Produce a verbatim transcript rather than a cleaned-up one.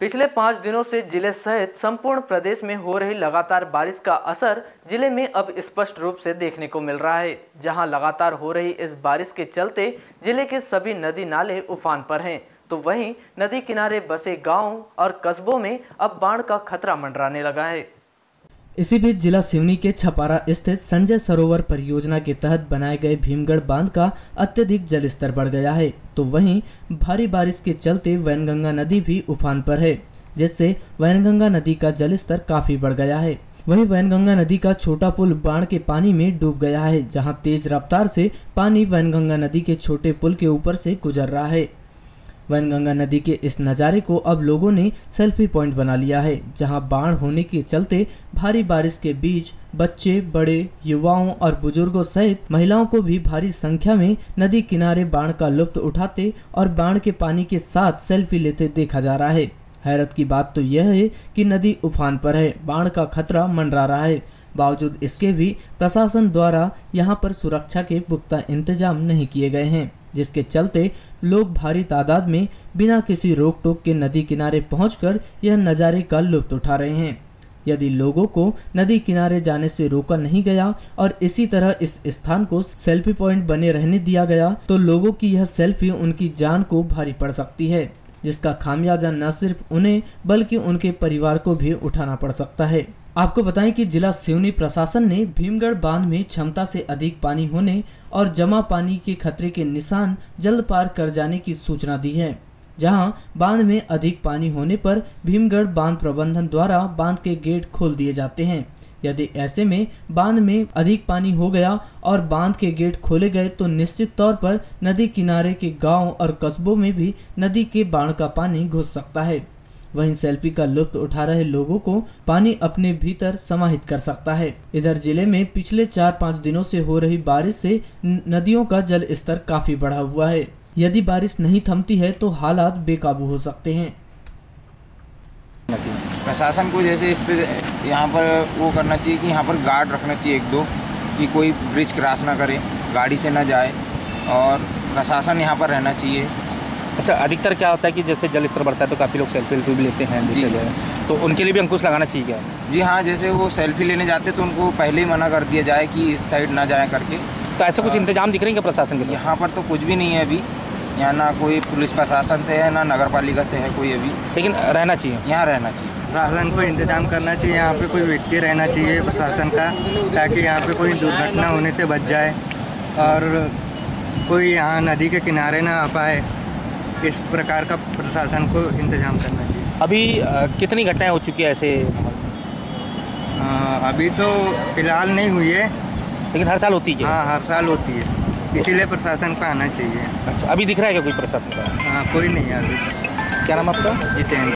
पिछले पाँच दिनों से जिले सहित संपूर्ण प्रदेश में हो रही लगातार बारिश का असर जिले में अब स्पष्ट रूप से देखने को मिल रहा है, जहां लगातार हो रही इस बारिश के चलते जिले के सभी नदी नाले उफान पर हैं, तो वहीं नदी किनारे बसे गांवों और कस्बों में अब बाढ़ का खतरा मंडराने लगा है। इसी बीच जिला सिवनी के छपारा स्थित संजय सरोवर परियोजना के तहत बनाए गए भीमगढ़ बांध का अत्यधिक जलस्तर बढ़ गया है, तो वहीं भारी बारिश के चलते वैनगंगा नदी भी उफान पर है, जिससे वैनगंगा नदी का जलस्तर काफी बढ़ गया है। वहीं वैनगंगा नदी का छोटा पुल बाढ़ के पानी में डूब गया है, जहां तेज रफ्तार से पानी वैनगंगा नदी के छोटे पुल के ऊपर से गुजर रहा है। वैनगंगा नदी के इस नज़ारे को अब लोगों ने सेल्फी पॉइंट बना लिया है, जहां बाढ़ होने के चलते भारी बारिश के बीच बच्चे, बड़े, युवाओं और बुजुर्गों सहित महिलाओं को भी भारी संख्या में नदी किनारे बाढ़ का लुत्फ उठाते और बाढ़ के पानी के साथ सेल्फी लेते देखा जा रहा है। हैरत की बात तो यह है कि नदी उफान पर है, बाढ़ का खतरा मंडरा रहा है, बावजूद इसके भी प्रशासन द्वारा यहाँ पर सुरक्षा के पुख्ता इंतजाम नहीं किए गए हैं, जिसके चलते लोग भारी तादाद में बिना किसी रोक टोक के नदी किनारे पहुंचकर यह नज़ारे का लुत्फ उठा रहे हैं। यदि लोगों को नदी किनारे जाने से रोका नहीं गया और इसी तरह इस स्थान को सेल्फी पॉइंट बने रहने दिया गया तो लोगों की यह सेल्फी उनकी जान को भारी पड़ सकती है, जिसका खामियाजा न सिर्फ उन्हें बल्कि उनके परिवार को भी उठाना पड़ सकता है। आपको बताएं कि जिला सिवनी प्रशासन ने भीमगढ़ बांध में क्षमता से अधिक पानी होने और जमा पानी के खतरे के निशान जल्द पार कर जाने की सूचना दी है, जहां बांध में अधिक पानी होने पर भीमगढ़ बांध प्रबंधन द्वारा बांध के गेट खोल दिए जाते हैं। यदि ऐसे में बांध में अधिक पानी हो गया और बांध के गेट खोले गए तो निश्चित तौर पर नदी किनारे के गांव और कस्बों में भी नदी के बाढ़ का पानी घुस सकता है। वहीं सेल्फी का लुत्फ उठा रहे लोगों को पानी अपने भीतर समाहित कर सकता है। इधर जिले में पिछले चार पाँच दिनों से हो रही बारिश से नदियों का जल स्तर काफी बढ़ा हुआ है। यदि बारिश नहीं थमती है तो हालात बेकाबू हो सकते हैं। प्रशासन को जैसे इस यहाँ पर वो करना चाहिए कि यहाँ पर गार्ड रखना चाहिए एक दो, कि कोई ब्रिज क्रॉस ना करे, गाड़ी से ना जाए और प्रशासन यहाँ पर रहना चाहिए। अच्छा, अधिकतर क्या होता है कि जैसे जल स्तर बढ़ता है तो काफ़ी लोग सेल्फी भी लेते हैं, तो उनके लिए भी अंकुश लगाना चाहिए क्या? जी हाँ, जैसे वो सेल्फी लेने जाते तो उनको पहले ही मना कर दिया जाए कि इस साइड ना जाए करके। तो ऐसा कुछ इंतजाम दिख रहे हैं क्या प्रशासन के? यहाँ पर तो कुछ भी नहीं है अभी, यहाँ ना कोई पुलिस प्रशासन से है ना नगर पालिका से है कोई अभी, लेकिन रहना चाहिए, यहाँ रहना चाहिए। प्रशासन को इंतजाम करना चाहिए, यहाँ पे कोई व्यक्ति रहना चाहिए प्रशासन का, ताकि यहाँ पे कोई दुर्घटना होने से बच जाए और कोई यहाँ नदी के किनारे ना आ पाए, इस प्रकार का प्रशासन को इंतजाम करना चाहिए। अभी कितनी घटनाएँ हो चुकी है ऐसे? आ, अभी तो फिलहाल नहीं हुई है, लेकिन हर साल होती है। हाँ, हर साल होती है, इसीलिए प्रशासन का आना चाहिए। अच्छा, अभी दिख रहा है क्या कोई प्रशासन का? हाँ, कोई नहीं है अभी। क्या नाम आपका? जीतेश।